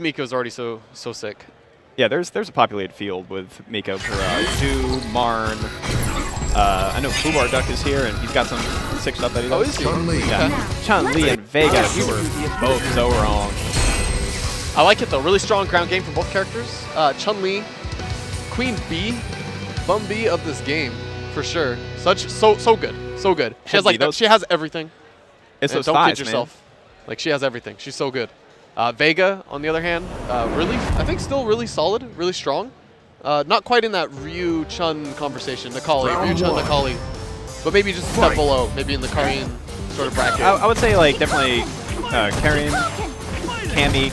Mika's already so sick. Yeah, there's a populated field with Mika, Do Marn. I know Fubar Duck is here, and he's got some sick stuff that he does. Oh, Chun Li. Yeah. Chun Li and Vega, we were both so wrong. I like it though. Really strong ground game from both characters. Chun Li, Queen B, Bum B of this game for sure. So good, so good. She has like those, she has everything. It's those thighs, yourself. Man. Like she has everything. She's so good. Vega, on the other hand, really, I think still really solid, really strong. Not quite in that Ryu-Chun conversation, Necalli, Ryu-Chun, Necalli, but maybe just a step below, maybe in the Karin sort of bracket. I would say like definitely Karin, Cammy,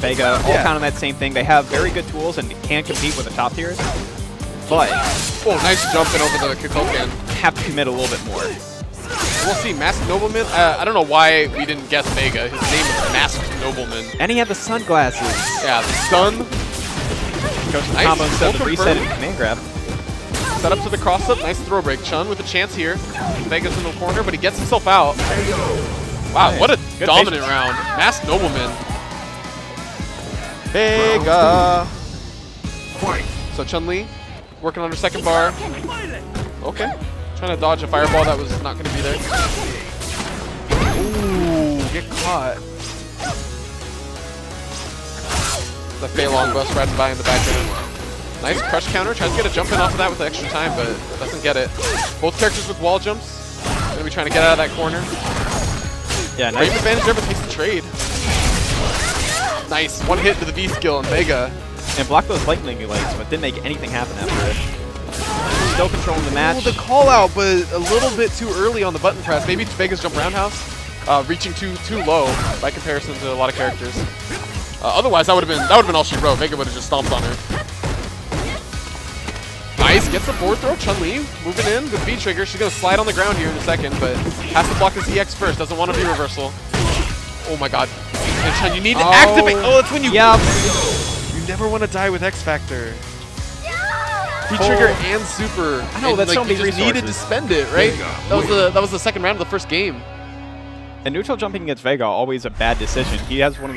Vega, all kind of that same thing. They have very good tools and can compete with the top tiers, but nice jumping over the Kikokan. Have to commit a little bit more. We'll see. Masked Nobleman? I don't know why we didn't guess Vega. His name is Masked Nobleman. And he had the sunglasses. Yeah, the stun. Goes to the combo instead of the reset and command grab. Set up to the cross up. Nice throw break. Chun with a chance here. Vega's in the corner, but he gets himself out. Wow, nice. What a good dominant patience. Round. Masked Nobleman. Vega. So Chun Li working on her second bar. Okay. Trying to dodge a fireball that was not going to be there. Ooh, get caught. The Fa'long Bust riding by in the back end. Nice crush counter. Tries to get a jump in off of that with the extra time, but doesn't get it. Both characters with wall jumps. Going to be trying to get out of that corner. Yeah, nice. Great advantage there, but takes the trade. Nice. One hit to the V-Skill on Vega. And blocked those lightning legs, but didn't make anything happen after it. Still controlling the match. The call out, but a little bit too early on the button press. Maybe Vega's jump roundhouse, reaching too low by comparison to a lot of characters. Otherwise, that would have been all she wrote. Vega would have just stomped on her. Nice, gets the forward throw. Chun Li moving in with V-Trigger. She's gonna slide on the ground here in a second, but has to block this EX first. Doesn't want to be reversal. Oh my God! And Chun, you need to activate. Oh, that's when you. Yep. You never want to die with X-Factor. V-Trigger and super. I know, and that's like, so many resources. You needed to spend it, right? That was the second round of the first game. And neutral jumping against Vega, always a bad decision. He has one of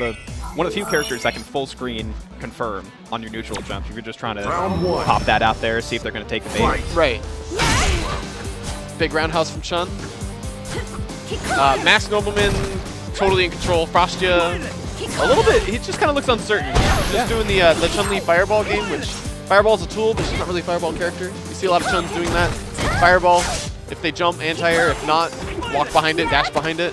the few characters that can full screen confirm on your neutral jump. You're just trying to pop that out there, see if they're going to take the bait. Right. Big roundhouse from Chun. Masked Nobleman, totally in control. Frostia, a little bit. He just kind of looks uncertain. Just doing the Chun-Li fireball game, which. Fireball's a tool, but she's not really a fireball character. You see a lot of Chuns doing that. Fireball, if they jump, anti-air. If not, walk behind it, dash behind it.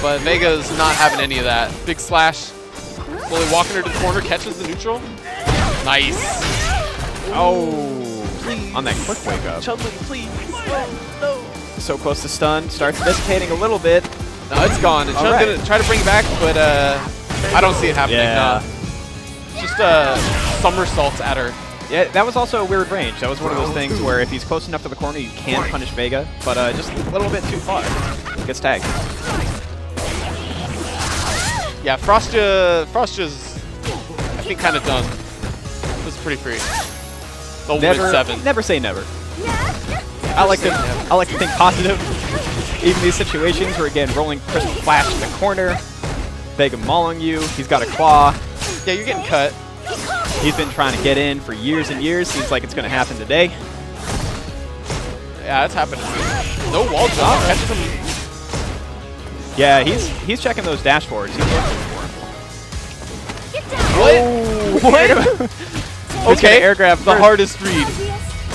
But Vega's not having any of that. Big slash, slowly walking her to the corner, catches the neutral. Nice. Oh, please. On that quick wake up. Chun Li, please. No. So close to stun, starts dissipating a little bit. No, it's gone. And Chun's gonna try to bring it back, but I don't see it happening. Yeah. Just somersaults at her. Yeah, that was also a weird range. That was one of those things where if he's close enough to the corner, you can punish Vega, but just a little bit too far. Gets tagged. Yeah, Frostia's, I think, kind of done. This is pretty free. The never, never say never. I like to think positive. Even these situations where, again, rolling Crystal Flash in the corner, Vega mauling you, he's got a claw. Yeah, you're getting cut. He's been trying to get in for years and years. Seems like it's going to happen today. Yeah, it's happening. No wall jump. Catches him. Yeah, he's checking those dash forwards. He's looking for him. What? Okay, air grab the hardest read.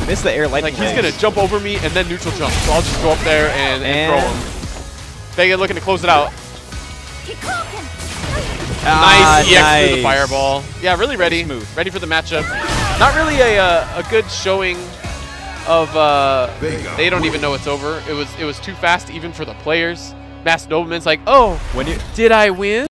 Missed the air lightning. Like, he's going to jump over me and then neutral jump. So I'll just go up there and throw him. Vega looking to close it out. Nice EX through the fireball. Yeah, really ready. Smooth. Ready for the matchup. Not really a good showing of they don't even know it's over. It was too fast even for the players. Masked Nobleman's like, oh, did I win?